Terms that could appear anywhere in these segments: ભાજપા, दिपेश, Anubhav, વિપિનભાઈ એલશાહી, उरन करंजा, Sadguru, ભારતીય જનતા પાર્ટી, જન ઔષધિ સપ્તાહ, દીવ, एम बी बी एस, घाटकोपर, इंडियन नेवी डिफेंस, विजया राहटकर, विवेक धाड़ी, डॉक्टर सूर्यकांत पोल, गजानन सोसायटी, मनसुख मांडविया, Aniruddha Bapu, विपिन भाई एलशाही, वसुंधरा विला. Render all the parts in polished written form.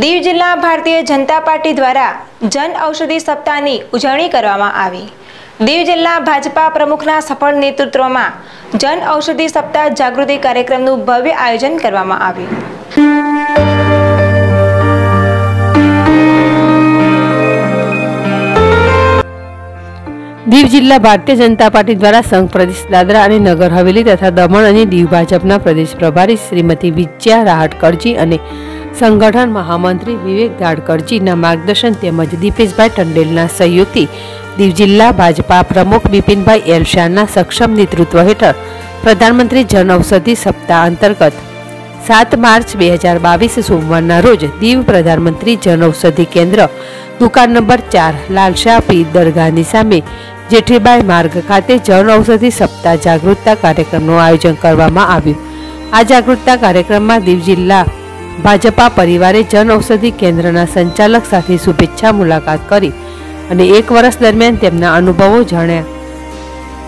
દીવ જિલ્લા ભારતીય જનતા પાર્ટી દ્વારા જન ઔષધિ સપ્તાહની ઉજવણી કરવામાં આવી। દીવ જિલ્લા ભાજપા પ્રમુખના સફળ નેતૃત્વમાં જન ઔષધિ સપ્તાહ જાગૃતિ કાર્યક્રમનું ભવ્ય આયોજન કરવામાં આવ્યું। दीव जिला भारतीय जनता पार्टी द्वारा संघ प्रदेश दादरा और नगर हवेली तथा दमण और दीव भाजपा प्रदेश प्रभारी श्रीमती विजया राहटकर संगठन महामंत्री विवेक धाड़ी मार्गदर्शन तेमज दिपेश टंडेलना सहयोग दीव जिला भाजपा प्रमुख विपिन भाई एलशाही सक्षम नेतृत्व हेठ प्रधानमंत्री जन औषधि सप्ताह अंतर्गत 7 मार्च 2022 सोमवारना रोज दीव प्रधानमंत्री जन औषधि केंद्र दुकान नंबर 4 लालशाह पी दरगाहनी सामे जेठीबाई मार्ग खाते जन औषधि सप्ताह जागरूकता कार्यक्रमનું આયોજન કરવામાં આવ્યું। આ જાગૃતતા કાર્યક્રમમાં દીવ જિલ્લા ભાજપા પરિવારે જન ઔષધિ કેન્દ્રના સંચાલક સાથે શુભેચ્છા મુલાકાત કરી અને 1 વર્ષ દરમિયાન તેમના અનુભવો જાણ્યા।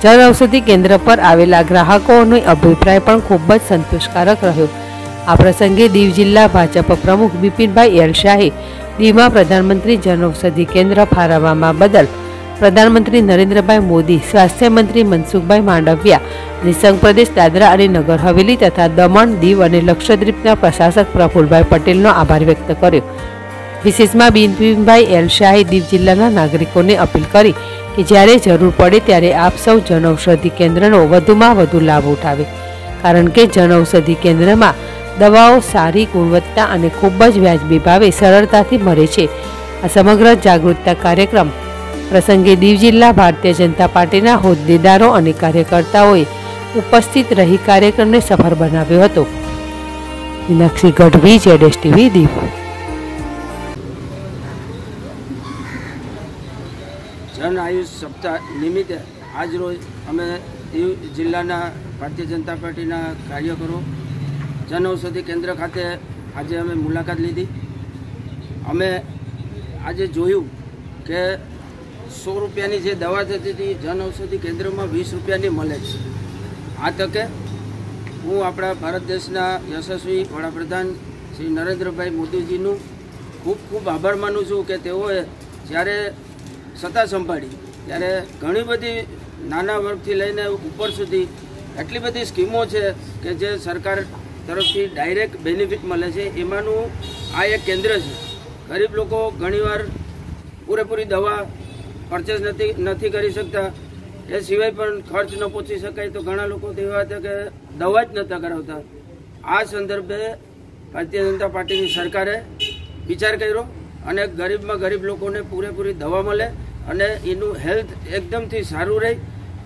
જન ઔષધિ કેન્દ્ર પર આવેલા ગ્રાહકોનો અભિપ્રાય પણ ખૂબ જ સંતોષકારક રહ્યો। આ પ્રસંગે દીવ જિલ્લા ભાજપા પ્રમુખ વિપિનભાઈ એલશાહી દીવમાં प्रधानमंत्री जन औषधि केंद्र फारावामा बदल प्रधानमंत्री नरेंद्र मोदी, स्वास्थ्य मंत्री मनसुख मांडविया, संघ प्रदेश दादरा और नगर हवेली तथा दमण दीव और लक्षद्वीपना प्रशासक प्रफुल भाई पटेल आभार व्यक्त कर्यो। विशेषमां विपिन भाई एलशाही दीव जिल्लाना नागरिकोने अपील करी कि ज्यारे जरूर पड़े त्यारे आप सौ जन औषधि केंद्रनो वधुमां वधु लाभ उठावे, कारण के जन औषधि केंद्र में दवाओ सारी गुणवत्ता और खूब ज व्याजबी भावे सरलताथी मळे छे। आ समग्र जागरूकता कार्यक्रम प्रसंगे दीव जिला भारतीय जनता पार्टीना होद्देदारो अने कार्यकर्ताओए उपस्थित रही कार्यक्रम ने सफल बनाव्यो हतो। मीनाक्षी गढ़वी, जेडेस टीवी, दीव। जन आयुष सप्ताह निमित्ते आज रोज अमे दीव जिल्लाना भारतीय जनता पार्टीना कार्यकरो जन औषधि केंद्र खाते आज अमे मुलाकात लीधी। अमे आज जोयु के 100 રૂપિયાની जे दवा थती थी जन औषधि केंद्र में 20 રૂપિયાनी मळे छे। आ तके हूँ आपणा भारत देशना यशस्वी वडाप्रधान श्री नरेंद्र भाई मोदीजीनु खूब खूब आभार मानु छूँ के तेओए ज्यारे सत्ता संभाळी त्यारे घणी बधी नाना वर्गथी लईने उपर सुधी एटली बधी स्कीमो छे के जे सरकार तरफ से डायरेक्ट बेनिफिट मळे छे। एमानु आ एक केंद्र है। गरीब लोग घणीवार पूरेपूरी दवा परचेस नहीं करी सकता, ए सिवाय पण खर्च न पहुंची सके तो घणा लोग दवा ज नता करावता। आ संदर्भे भारतीय जनता पार्टी की सरकारे विचार कर्यो अने गरीब में गरीब लोग ने पूरेपूरी दवा मळे अने एनु हेल्थ एकदम थी सारू रहे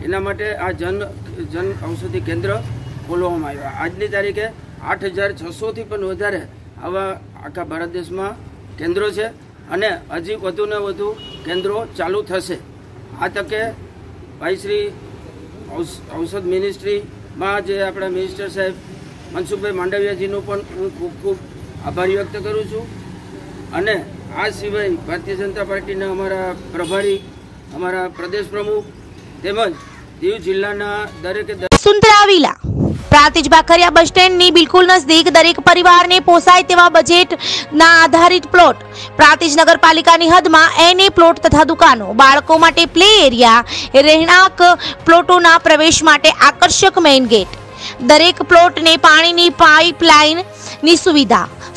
एना माटे आ जन औषधि केंद्र खोलवामां आव्या। आजनी तारीखे 8600 थी पण वधारे आवा आखा भारत देश में केन्द्रों से अने हजी वधु ने वधु केन्द्रों चालू थशे। आ तके भाई श्री औषध मिनिस्ट्री में जे आपणा मिनिस्टर साहेब मनसुख भाई मांडवियाजीनो पण हूँ खूब खूब आभार व्यक्त करूँ छूँ। अने आ सिवाय भारतीय जनता पार्टीना अमारा प्रभारी, अमारा प्रदेश प्रमुख तेमज दीव जिल्लाना दरेके वसुंधरा विला Prantij बाखरिया bus stand नी बिल्कुल नजदीक दरेक परिवार ने पोसाय तेवा बजेट ना आधारित प्लॉट प्रातिज नगरपालिका नी हद में एने प्लॉट तथा दुकानों बाळको माटे प्ले एरिया रहेणांक प्लॉटों ना प्रवेश माटे आकर्षक मेन गेट दरेक प्लॉट ने पानी नी पाइपलाइन नी सुविधा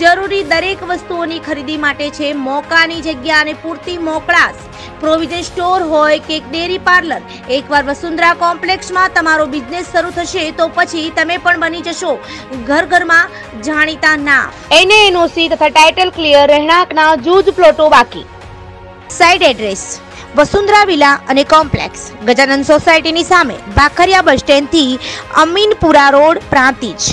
जरूरी दरेक वस्तुओनी खरीदी माटे छे मोकानी जग्या अने पूरती मोकळास प्रोविजन स्टोर होय के डेरी पार्लर। एकवार वसुंधरा कॉम्प्लेक्स में तमारो बिजनेस शुरू थशे तो पछी तमे पण बनी जशो घर घर में जाणीता नाम। एनएनओसी तथा टाइटल क्लियर रहणांकना जूज प्लॉटो बाकी। साइड एड्रेस वसुंधरा विला अने कॉम्प्लेक्स गजानन सोसायटी नी सामे बाखरिया बस स्टेन्ड थी अमीनपुरा रोड प्रांतिज।